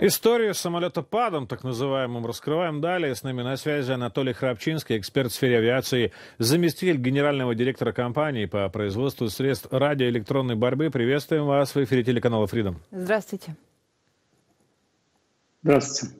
Историю с самолетопадом, так называемым, раскрываем далее. С нами на связи Анатолий Храпчинский, эксперт в сфере авиации, заместитель генерального директора компании по производству средств радиоэлектронной борьбы. Приветствуем вас в эфире телеканала Freedom. Здравствуйте. Здравствуйте.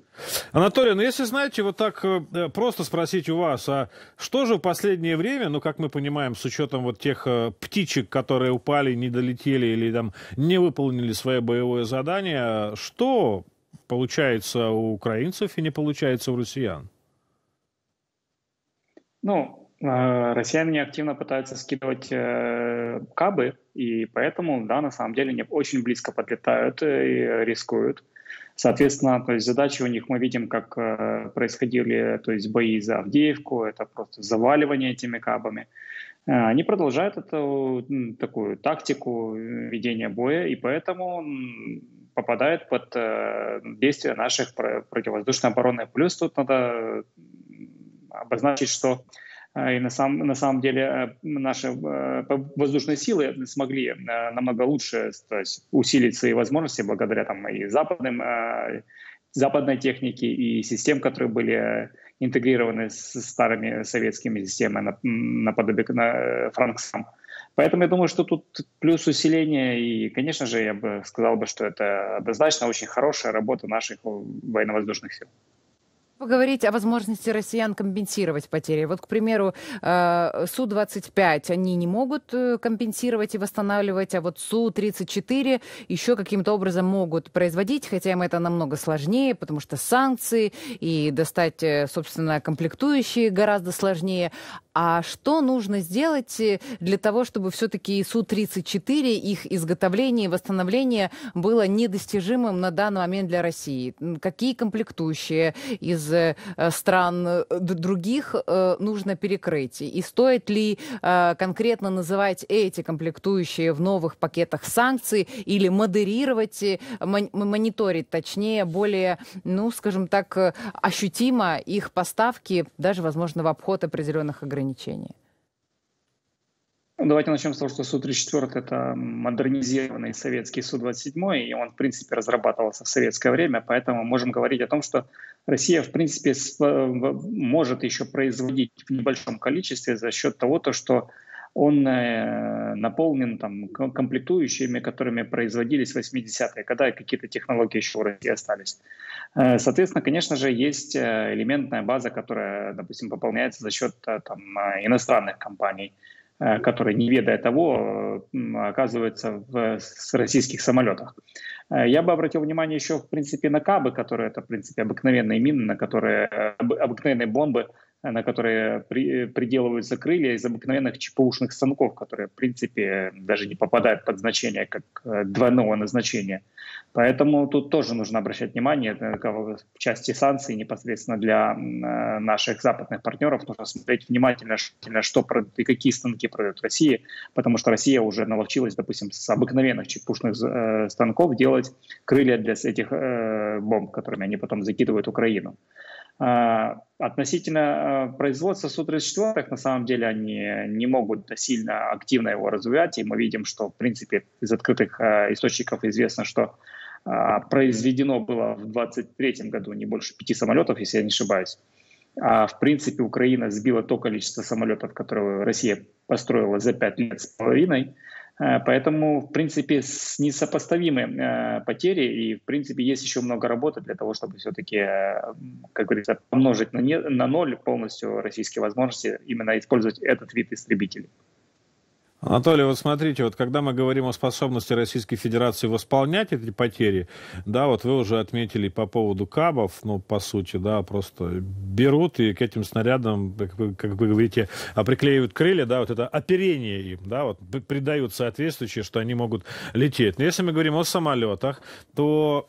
Анатолий, ну если, знаете, вот так просто спросить у вас, а что же в последнее время, ну как мы понимаем, с учетом вот тех птичек, которые упали, не долетели или там не выполнили свое боевое задание, что получается у украинцев и не получается у россиян? Ну, россияне активно пытаются скидывать КАБы, и поэтому, да, на самом деле, они очень близко подлетают и рискуют. Соответственно, то есть задачи у них мы видим, как происходили, то есть бои за Авдеевку, это просто заваливание этими КАБами. Они продолжают эту такую тактику ведения боя, и поэтому попадает под действие наших противовоздушной обороны. Плюс тут надо обозначить, что и на самом деле наши воздушные силы смогли намного лучше, то есть, усилить свои возможности благодаря там, и западной технике, и систем, которые были интегрированы с старыми советскими системами наподобие Франксам. Поэтому я думаю, что тут плюс усиление, и, конечно же, я бы сказал, что это однозначно очень хорошая работа наших военно-воздушных сил. Поговорить о возможности россиян компенсировать потери. Вот, к примеру, Су-25 они не могут компенсировать и восстанавливать, а вот Су-34 еще каким-то образом могут производить, хотя им это намного сложнее, потому что санкции и достать, собственно, комплектующие гораздо сложнее. А что нужно сделать для того, чтобы все-таки Су-34, их изготовление и восстановление было недостижимым на данный момент для России? Какие комплектующие из стран других нужно перекрыть? И стоит ли конкретно называть эти комплектующие в новых пакетах санкций или модерировать, мониторить, точнее, более, ну, скажем так, ощутимо их поставки, даже, возможно, в обход определенных ограничений? Давайте начнем с того, что Су-34 – это модернизированный советский Су-27, и он, в принципе, разрабатывался в советское время, поэтому можем говорить о том, что Россия, в принципе, может еще производить в небольшом количестве за счет того, что он наполнен там, комплектующими, которыми производились в 80-е годы, и какие-то технологии еще в России остались. Соответственно, конечно же, есть элементная база, которая, допустим, пополняется за счет там, иностранных компаний, которые, не ведая того, оказываются в российских самолетах. Я бы обратил внимание еще, в принципе, на КАБы, которые это, в принципе, обыкновенные мины, на которые обыкновенные бомбы, на которые приделываются крылья из обыкновенных ЧПУшных станков, которые, в принципе, даже не попадают под значение, как двойного назначения. Поэтому тут тоже нужно обращать внимание в части санкций непосредственно для наших западных партнеров. Нужно смотреть внимательно, что и какие станки продают России, потому что Россия уже наловчилась, допустим, с обыкновенных ЧПУшных станков делать крылья для этих бомб, которыми они потом закидывают Украину. Относительно производства Су-34, на самом деле они не могут сильно активно его развивать, и мы видим, что в принципе из открытых источников известно, что произведено было в 2023 году не больше 5 самолетов, если я не ошибаюсь. А в принципе Украина сбила то количество самолетов, которые Россия построила за 5,5 лет. Поэтому, в принципе, несопоставимы потери, и, в принципе, есть еще много работы для того, чтобы все-таки, как говорится, помножить на ноль полностью российские возможности именно использовать этот вид истребителей. Анатолий, вот смотрите, вот когда мы говорим о способности Российской Федерации восполнять эти потери, да, вот вы уже отметили по поводу КАБов, ну, по сути, да, просто берут и к этим снарядам, как вы говорите, приклеивают крылья, да, вот это оперение им, да, вот придают соответствующее, что они могут лететь. Но если мы говорим о самолетах, то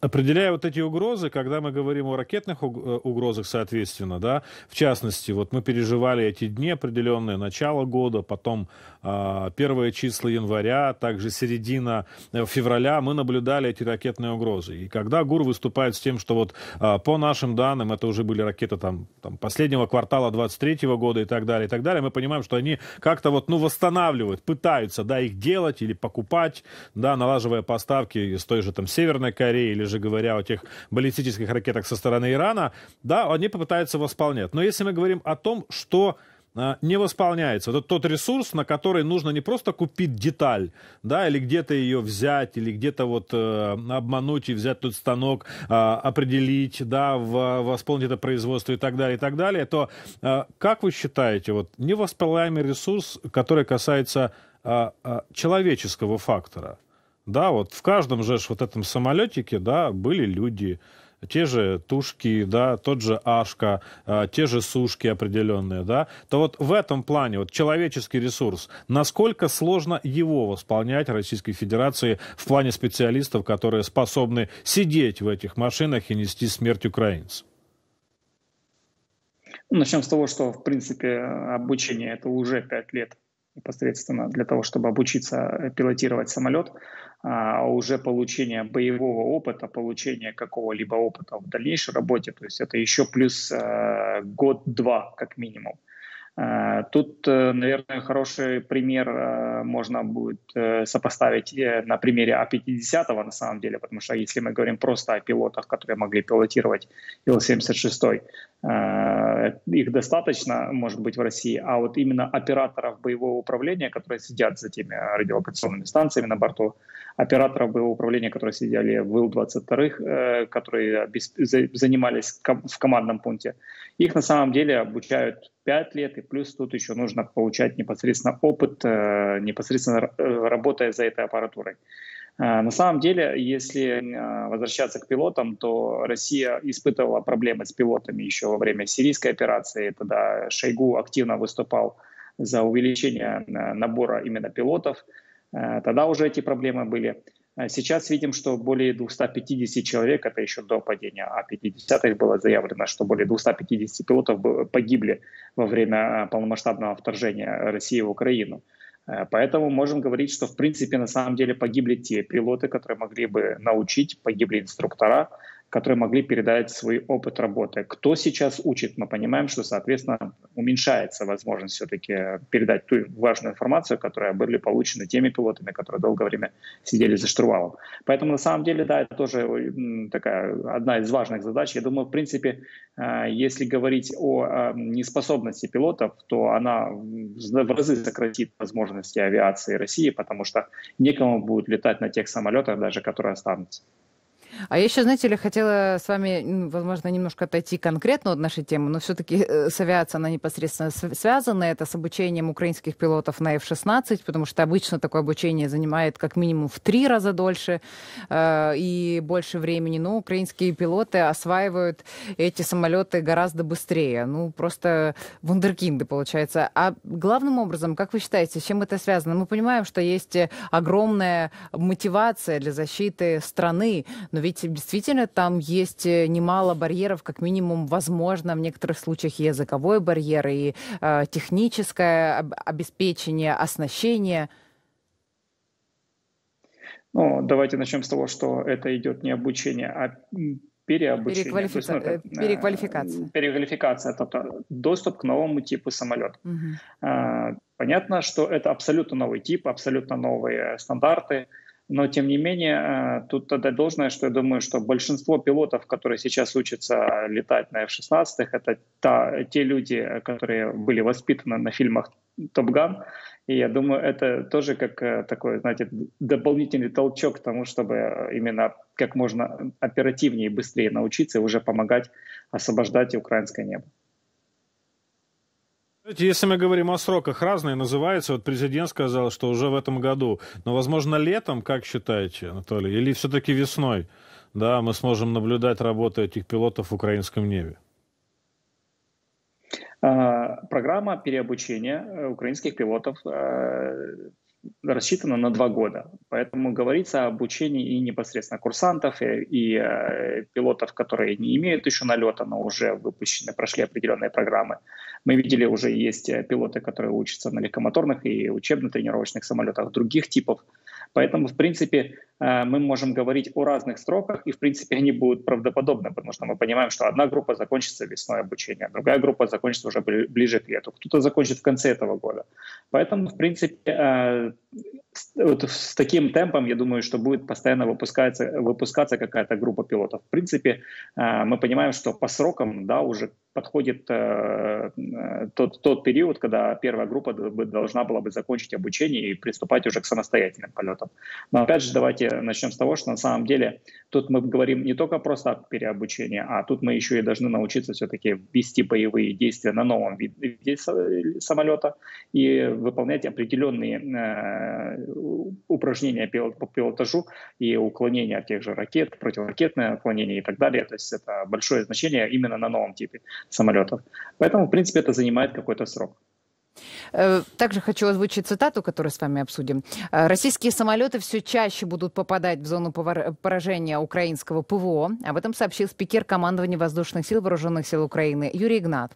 определяя вот эти угрозы, когда мы говорим о ракетных угрозах, соответственно, да, в частности, вот мы переживали эти дни определенные, начало года, потом первые числа января, также середина февраля, мы наблюдали эти ракетные угрозы. И когда ГУР выступает с тем, что вот по нашим данным, это уже были ракеты там последнего квартала 23-го года и так далее, мы понимаем, что они как-то вот, ну, восстанавливают, пытаются, да, их делать или покупать, да, налаживая поставки из той же там Северной Кореи или или же говоря о тех баллистических ракетах со стороны Ирана, да, они попытаются восполнять. Но если мы говорим о том, что не восполняется. Это тот ресурс, на который нужно не просто купить деталь, да, или где-то ее взять, или где-то вот обмануть и взять тот станок, определить, да, восполнить это производство и так далее, и так далее. То как вы считаете, вот невосполняемый ресурс, который касается человеческого фактора, да, вот в каждом же вот этом самолетике, да, были люди. Те же тушки, да, тот же ашка, те же сушки определенные, да, то вот в этом плане вот человеческий ресурс, насколько сложно его восполнять Российской Федерации в плане специалистов, которые способны сидеть в этих машинах и нести смерть украинцам? Начнем с того, что в принципе обучение это уже 5 лет непосредственно для того, чтобы обучиться пилотировать самолет. А уже получение боевого опыта, получение какого-либо опыта в дальнейшей работе, то есть это еще плюс год-два как минимум. Тут, наверное, хороший пример можно будет сопоставить на примере А-50 на самом деле, потому что если мы говорим просто о пилотах, которые могли пилотировать Ил-76, их достаточно, может быть, в России, а вот именно операторов боевого управления, которые сидят за теми радиолокационными станциями на борту, операторов боевого управления, которые сидели в Ил-22, которые занимались в командном пункте, их на самом деле обучают 5 лет, и плюс тут еще нужно получать непосредственно опыт, непосредственно работая за этой аппаратурой. На самом деле, если возвращаться к пилотам, то Россия испытывала проблемы с пилотами еще во время сирийской операции. Тогда Шойгу активно выступал за увеличение набора именно пилотов. Тогда уже эти проблемы были. Сейчас видим, что более 250 человек, это еще до падения А-50 было заявлено, что более 250 пилотов погибли во время полномасштабного вторжения России в Украину. Поэтому можем говорить, что в принципе на самом деле погибли те пилоты, которые могли бы научить, погибли инструктора, которые могли передать свой опыт работы. Кто сейчас учит, мы понимаем, что, соответственно, уменьшается возможность все-таки передать ту важную информацию, которая были получены теми пилотами, которые долгое время сидели за штурвалом. Поэтому, на самом деле, да, это тоже такая одна из важных задач. Я думаю, в принципе, если говорить о неспособности пилотов, то она в разы сократит возможности авиации России, потому что некому будет летать на тех самолетах, даже которые останутся. А я еще, знаете ли, хотела с вами, возможно, немножко отойти конкретно от нашей темы, но все-таки с авиацией она непосредственно связана. Это с обучением украинских пилотов на F-16, потому что обычно такое обучение занимает как минимум в 3 раза дольше и больше времени. Но украинские пилоты осваивают эти самолеты гораздо быстрее. Ну, просто вундеркинды, получается. А главным образом, как вы считаете, с чем это связано? Мы понимаем, что есть огромная мотивация для защиты страны, но ведь действительно там есть немало барьеров, как минимум, возможно, в некоторых случаях и языковой барьер, и техническое обеспечение, оснащение. Ну, давайте начнем с того, что это идет не обучение, а переобучение. Переквалификация. Переквалификация, это доступ к новому типу самолета. Угу. Понятно, что это абсолютно новый тип, абсолютно новые стандарты. Но, тем не менее, тут отдать должное, что я думаю, что большинство пилотов, которые сейчас учатся летать на F-16, это те люди, которые были воспитаны на фильмах «Топ-ган». И я думаю, это тоже как такой, знаете, дополнительный толчок к тому, чтобы именно как можно оперативнее и быстрее научиться и уже помогать освобождать украинское небо. Если мы говорим о сроках, разные называются. Вот президент сказал, что уже в этом году. Но, возможно, летом, как считаете, Анатолий, или все-таки весной, да, мы сможем наблюдать работу этих пилотов в украинском небе? Программа переобучения украинских пилотов рассчитана на 2 года. Поэтому говорится о обучении и непосредственно курсантов, и пилотов, которые не имеют еще налета, но уже выпущены, прошли определенные программы. Мы видели, уже есть пилоты, которые учатся на легкомоторных и учебно-тренировочных самолетах других типов. Поэтому, в принципе, мы можем говорить о разных сроках, и, в принципе, они будут правдоподобны, потому что мы понимаем, что одна группа закончится весной обучения, другая группа закончится уже ближе к лету, кто-то закончит в конце этого года. Поэтому, в принципе, вот с таким темпом, я думаю, что будет постоянно выпускаться какая-то группа пилотов. В принципе, мы понимаем, что по срокам, да, уже подходит тот период, когда первая группа должна была бы закончить обучение и приступать уже к самостоятельным полетам. Но опять же, давайте начнем с того, что на самом деле тут мы говорим не только просто о переобучении, а тут мы еще и должны научиться все-таки вести боевые действия на новом виде самолета и выполнять определенные упражнения по пилотажу и уклонения от тех же ракет, противоракетное уклонение и так далее. То есть это большое значение именно на новом типе самолетов. Поэтому, в принципе, это занимает какой-то срок. Также хочу озвучить цитату, которую с вами обсудим. Российские самолеты все чаще будут попадать в зону поражения украинского ПВО. Об этом сообщил спикер командования Воздушных сил Вооруженных сил Украины Юрий Игнат.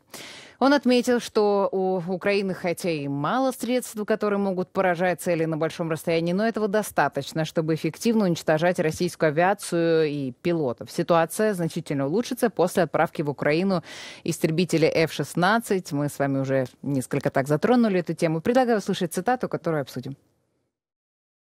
Он отметил, что у Украины хотя и мало средств, которые могут поражать цели на большом расстоянии, но этого достаточно, чтобы эффективно уничтожать российскую авиацию и пилотов. Ситуация значительно улучшится после отправки в Украину истребителей F-16. Мы с вами уже несколько так затронули эту тему. Предлагаю услышать цитату, которую обсудим.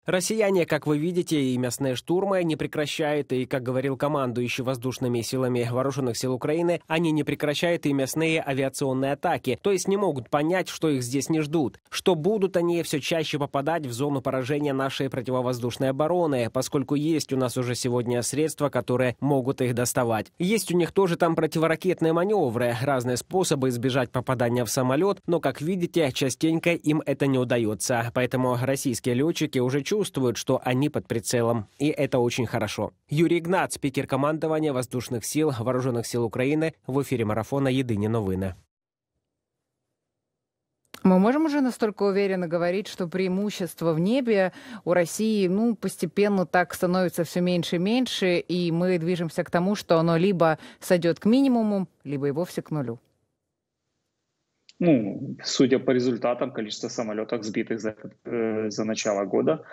Россияне, как вы видите, и мясные штурмы не прекращают, и, как говорил командующий воздушными силами Вооруженных сил Украины, они не прекращают и мясные авиационные атаки, то есть не могут понять, что их здесь не ждут, что будут они все чаще попадать в зону поражения нашей противовоздушной обороны, поскольку есть у нас уже сегодня средства, которые могут их доставать. Есть у них тоже там противоракетные маневры, разные способы избежать попадания в самолет, но, как видите, частенько им это не удается, поэтому российские летчики уже чувствуют, что они под прицелом. И это очень хорошо. Юрий Игнат, спикер командования Воздушных сил Вооруженных сил Украины, в эфире марафона «Єдині новини». Мы можем уже настолько уверенно говорить, что преимущество в небе у России, ну, постепенно так становится все меньше и меньше, и мы движемся к тому, что оно либо сойдет к минимуму, либо и вовсе к нулю. Ну, судя по результатам, количество самолетов, сбитых за начало года,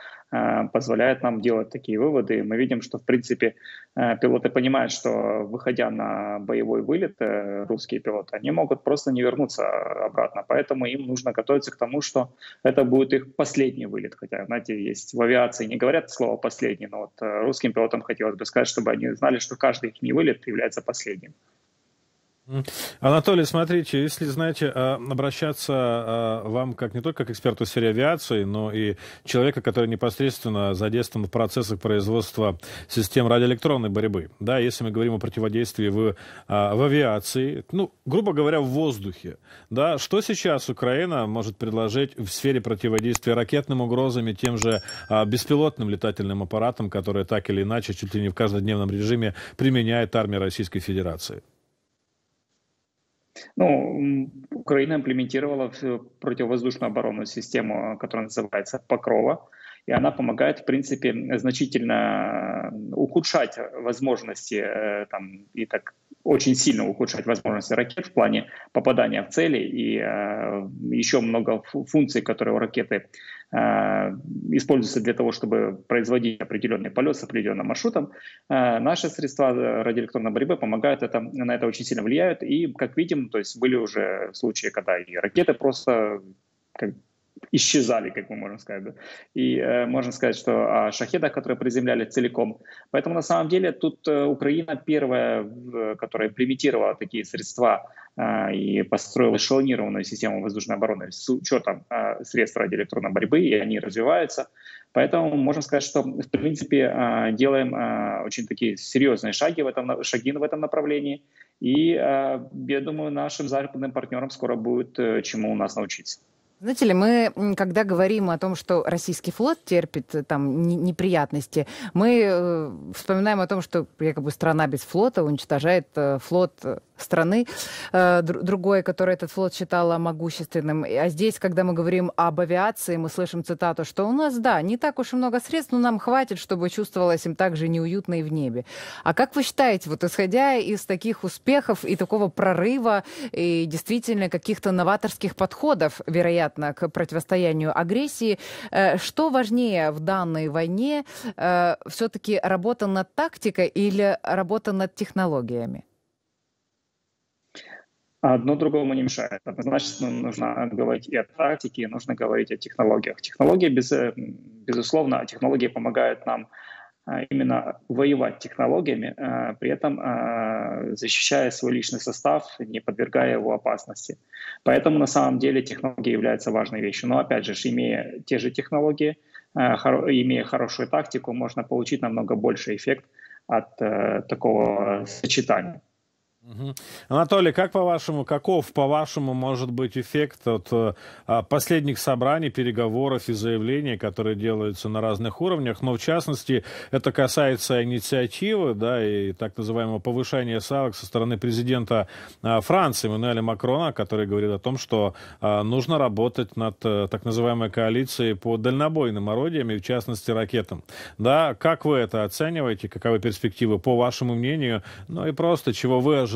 позволяет нам делать такие выводы. Мы видим, что, в принципе, пилоты понимают, что, выходя на боевой вылет, русские пилоты, они могут просто не вернуться обратно. Поэтому им нужно готовиться к тому, что это будет их последний вылет. Хотя, знаете, есть в авиации, не говорят слово «последний», но вот русским пилотам хотелось бы сказать, чтобы они знали, что каждый их вылет является последним. Анатолий, смотрите, если, знаете, обращаться вам как не только к эксперту в сфере авиации, но и человека, который непосредственно задействован в процессах производства систем радиоэлектронной борьбы, да, если мы говорим о противодействии в авиации, ну, грубо говоря, в воздухе, да, что сейчас Украина может предложить в сфере противодействия ракетным угрозам и тем же беспилотным летательным аппаратам, которые так или иначе чуть ли не в каждодневном режиме применяет армия Российской Федерации? Ну, Украина имплементировала противовоздушную оборонную систему, которая называется «Покрова», и она помогает, в принципе, значительно ухудшать возможности, там, и так очень сильно ухудшать возможности ракет в плане попадания в цели и еще много функций, которые у ракеты используется для того, чтобы производить определенный полет с определенным маршрутом. Наши средства радиоэлектронной борьбы помогают на это очень сильно влияют. И, как видим, то есть были уже случаи, когда и ракеты просто исчезали, как мы можем сказать. Да? И можно сказать, что о шахедах, которые приземляли целиком. Поэтому, на самом деле, тут Украина первая, которая имплементировала такие средства и построила эшелонированную систему воздушной обороны с учетом средств радиоэлектронной борьбы, и они развиваются. Поэтому можно сказать, что, в принципе, делаем очень такие серьезные шаги в этом направлении. И, я думаю, нашим западным партнерам скоро будет чему у нас научиться. Знаете ли, мы, когда говорим о том, что российский флот терпит там неприятности, мы вспоминаем о том, что якобы страна без флота уничтожает флот страны другой, которая этот флот считала могущественным. А здесь, когда мы говорим об авиации, мы слышим цитату, что у нас, да, не так уж и много средств, но нам хватит, чтобы чувствовалось им так же неуютно и в небе. А как вы считаете, вот исходя из таких успехов и такого прорыва, и действительно каких-то новаторских подходов, вероятно, к противостоянию агрессии, что важнее в данной войне, все-таки работа над тактикой или работа над технологиями? Одно другому не мешает. Однозначно нужно говорить и о тактике, нужно говорить о технологиях. Технологии, безусловно, технологии помогают нам именно воевать технологиями, при этом защищая свой личный состав, не подвергая его опасности. Поэтому на самом деле технологии являются важной вещью. Но опять же, имея те же технологии, имея хорошую тактику, можно получить намного больше эффект от такого сочетания. Анатолий, как по-вашему, каков, по-вашему, может быть эффект от последних собраний, переговоров и заявлений, которые делаются на разных уровнях, но в частности это касается инициативы, да, и так называемого повышения ставок со стороны президента Франции Мануэля Макрона, который говорит о том, что нужно работать над так называемой коалицией по дальнобойным орудиям и в частности ракетам. Да, как вы это оцениваете, каковы перспективы, по вашему мнению, ну и просто чего вы ожидаете?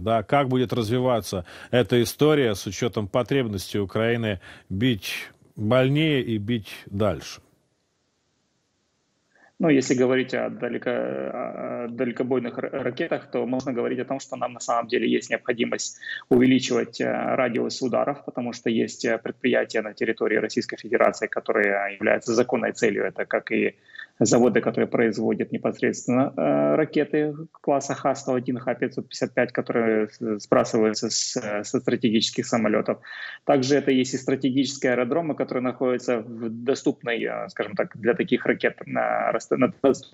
Да, как будет развиваться эта история с учетом потребности Украины бить больнее и бить дальше? Ну, если говорить о далекобойных ракетах, то можно говорить о том, что нам на самом деле есть необходимость увеличивать радиус ударов, потому что есть предприятия на территории Российской Федерации, которые являются законной целью. Это как и заводы, которые производят непосредственно ракеты класса Х-101, Х-555, которые сбрасываются со стратегических самолетов. Также это есть и стратегические аэродромы, которые находятся в доступной, скажем так, для таких ракет, на доступном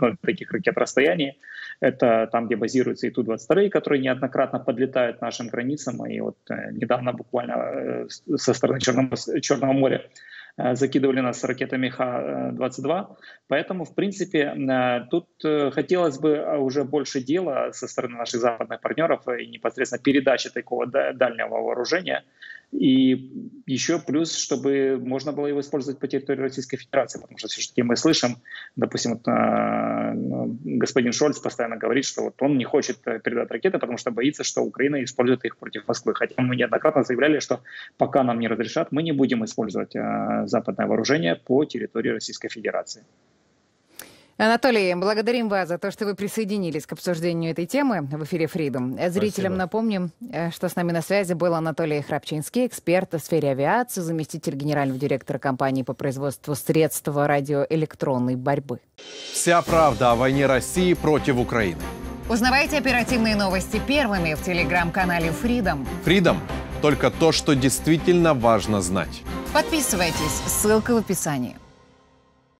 для таких ракет расстоянии. Это там, где базируются и Ту-22, которые неоднократно подлетают к нашим границам. И вот недавно буквально со стороны Черного моря закидывали нас ракетами Х-22. Поэтому, в принципе, тут хотелось бы уже больше дела со стороны наших западных партнеров и непосредственно передачи такого дальнего вооружения. И еще плюс, чтобы можно было его использовать по территории Российской Федерации, потому что все-таки мы слышим, допустим, вот, господин Шольц постоянно говорит, что вот он не хочет передать ракеты, потому что боится, что Украина использует их против Москвы. Хотя мы неоднократно заявляли, что пока нам не разрешат, мы не будем использовать западное вооружение по территории Российской Федерации. Анатолий, благодарим вас за то, что вы присоединились к обсуждению этой темы в эфире Freedom. Зрителям напомним, что с нами на связи был Анатолий Храпчинский, эксперт в сфере авиации, заместитель генерального директора компании по производству средств радиоэлектронной борьбы. Вся правда о войне России против Украины. Узнавайте оперативные новости первыми в телеграм-канале Freedom. Freedom – только то, что действительно важно знать. Подписывайтесь, ссылка в описании.